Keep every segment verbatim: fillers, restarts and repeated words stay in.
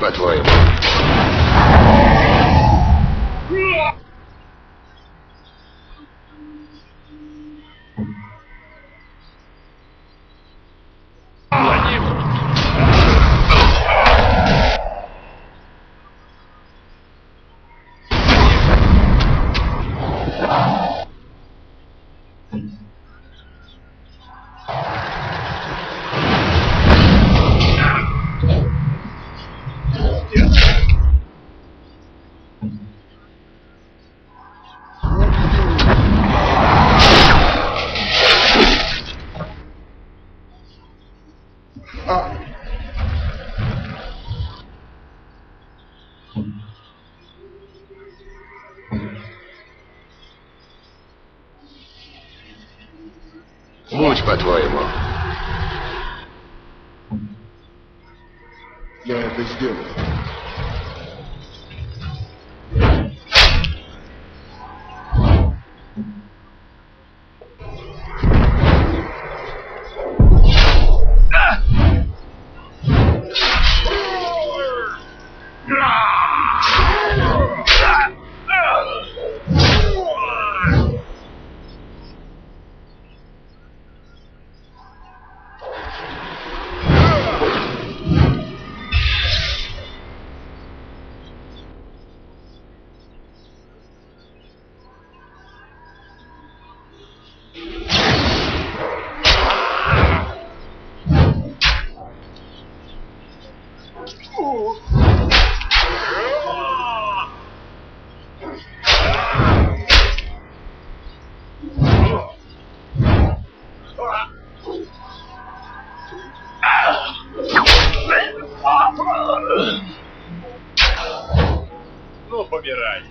По-твоему. Луч, по-твоему. Я это сделаю. Ну, помирай.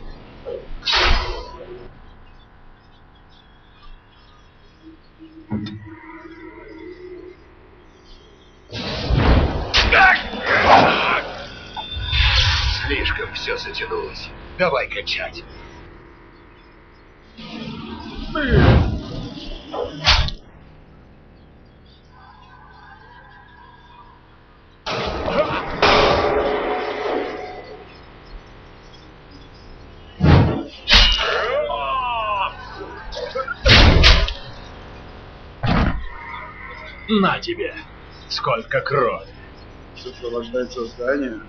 Слишком все затянулось. Давай качать. На тебе! Сколько крови! Сопровождать создание?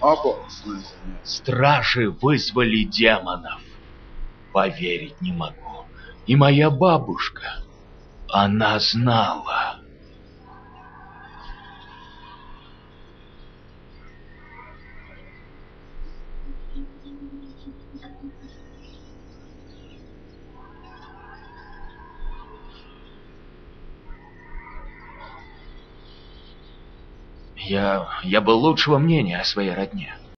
Опасное занятие. Стражи вызвали демонов. Поверить не могу. И моя бабушка, она знала. Я... я был лучшего мнения о своей родне.